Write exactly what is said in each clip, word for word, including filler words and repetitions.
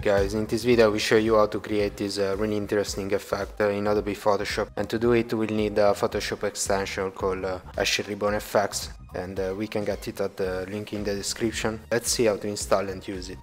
guys, in this video we show you how to create this uh, really interesting effect uh, in Adobe Photoshop, and to do it we'll need a Photoshop extension called uh, Escher Ribbon F X, and uh, we can get it at the link in the description. Let's see how to install and use it.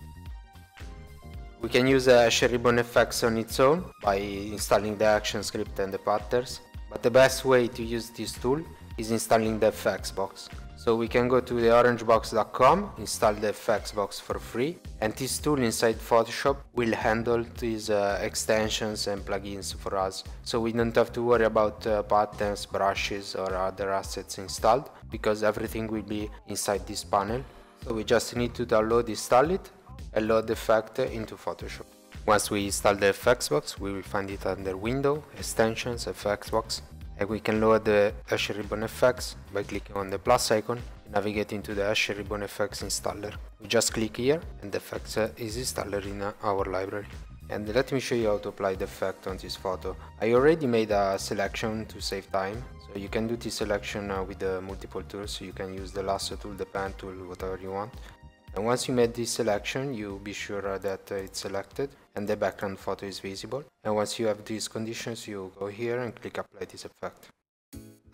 We can use uh, Escher Ribbon F X on its own by installing the ActionScript and the patterns, but the best way to use this tool is installing the F X box. So we can go to the orange box dot com, install the F X box for free, and this tool inside Photoshop will handle these uh, extensions and plugins for us. So we don't have to worry about uh, patterns, brushes or other assets installed, because everything will be inside this panel. So we just need to download, install it, and load the effect into Photoshop. Once we install the F X box, we will find it under Window, Extensions, F X box. And we can load the Escher Ribbon F X by clicking on the plus icon and navigating to the Escher Ribbon F X installer. We just click here and the effect is installed in our library. And let me show you how to apply the effect on this photo. I already made a selection to save time, so you can do this selection with the multiple tools. You can use the lasso tool, the pen tool, whatever you want. And once you made this selection, you be sure that it's selected and the background photo is visible. And once you have these conditions, you go here and click apply this effect.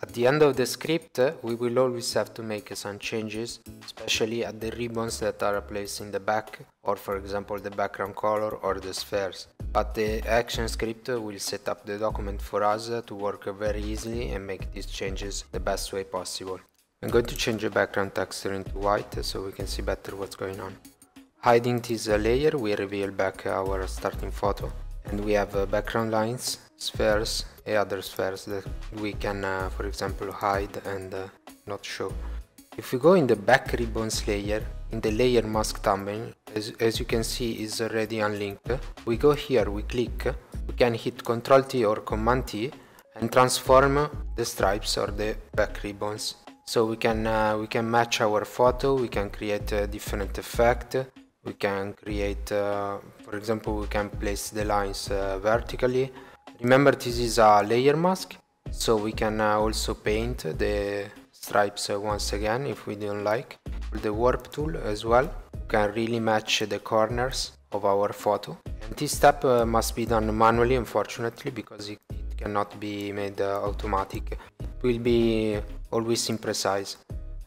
At the end of the script, we will always have to make some changes, especially at the ribbons that are placed in the back, or for example the background color or the spheres. But the ActionScript will set up the document for us to work very easily and make these changes the best way possible. I'm going to change the background texture into white so we can see better what's going on. Hiding this layer, we reveal back our starting photo, and we have background lines, spheres and other spheres that we can uh, for example hide and uh, not show. If we go in the back ribbons layer, in the layer mask thumbnail, as, as you can see is already unlinked, we go here, we click, we can hit control T or command T and transform the stripes or the back ribbons. So we can uh, we can match our photo, we can create a different effect, we can create uh, for example we can place the lines uh, vertically. Remember, this is a layer mask, so we can uh, also paint the stripes uh, once again if we don't like. With the warp tool as well, we can really match the corners of our photo, and this step uh, must be done manually, unfortunately, because it, it cannot be made uh, automatic. It will be always imprecise.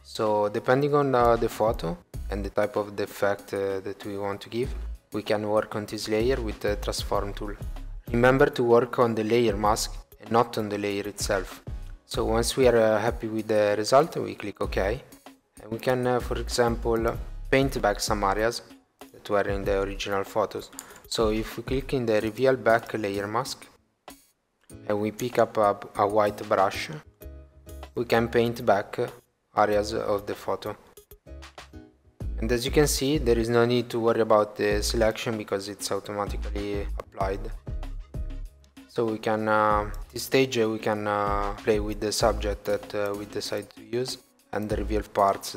So depending on uh, the photo and the type of the effect uh, that we want to give, we can work on this layer with the transform tool. Remember to work on the layer mask and not on the layer itself. So once we are uh, happy with the result, we click OK, and we can uh, for example paint back some areas that were in the original photos. So if we click in the reveal back layer mask and we pick up a, a white brush, we can paint back areas of the photo. And as you can see, there is no need to worry about the selection because it's automatically applied. So we can, uh, this stage we can uh, play with the subject that uh, we decide to use and the reveal parts.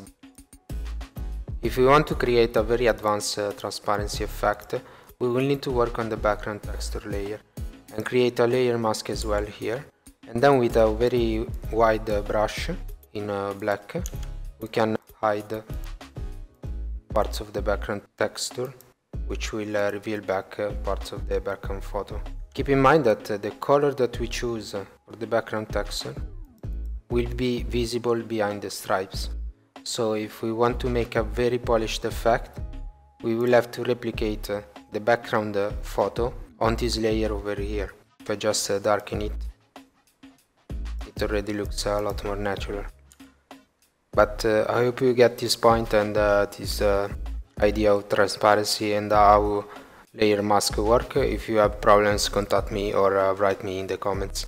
If we want to create a very advanced uh, transparency effect, we will need to work on the background texture layer and create a layer mask as well here. And then with a very wide brush in black, we can hide parts of the background texture, which will reveal back parts of the background photo. Keep in mind that the color that we choose for the background texture will be visible behind the stripes. So if we want to make a very polished effect, we will have to replicate the background photo on this layer over here. If I just darken it, it already looks a lot more natural. But uh, I hope you get this point and uh, this uh, idea of transparency and how layer mask work. If you have problems, contact me or uh, write me in the comments.